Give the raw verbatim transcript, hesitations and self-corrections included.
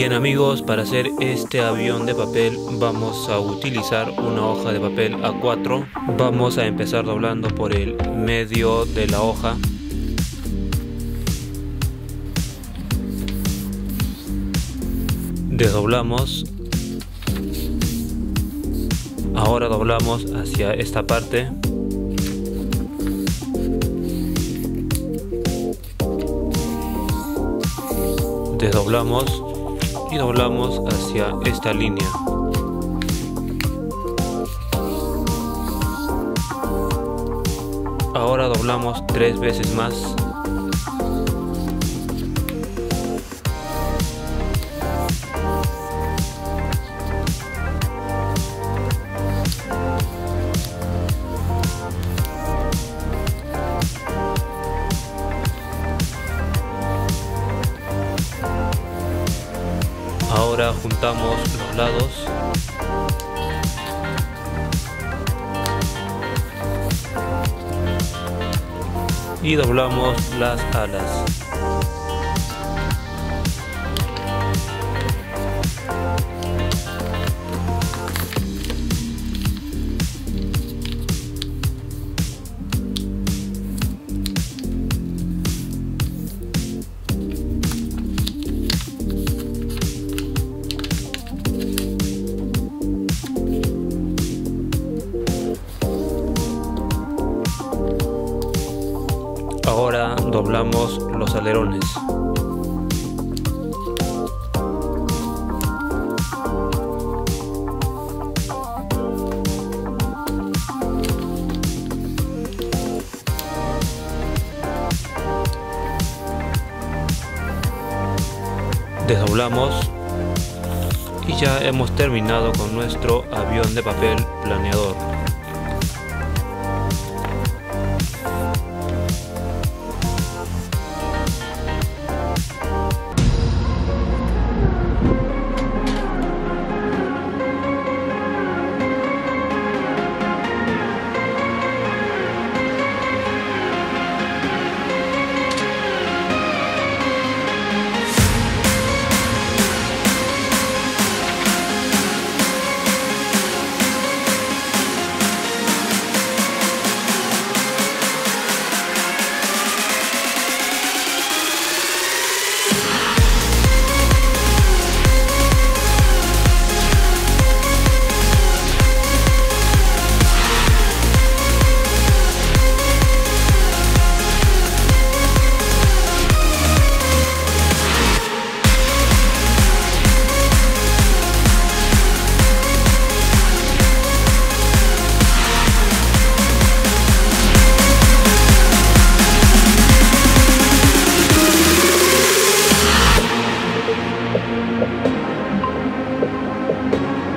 Bien amigos, para hacer este avión de papel vamos a utilizar una hoja de papel A cuatro. Vamos a empezar doblando por el medio de la hoja. Desdoblamos. Ahora doblamos hacia esta parte. Desdoblamos. Y doblamos hacia esta línea. Ahora doblamos tres veces más. Ahora juntamos los lados. Y doblamos las alas. Ahora doblamos los alerones. Desdoblamos y ya hemos terminado con nuestro avión de papel planeador.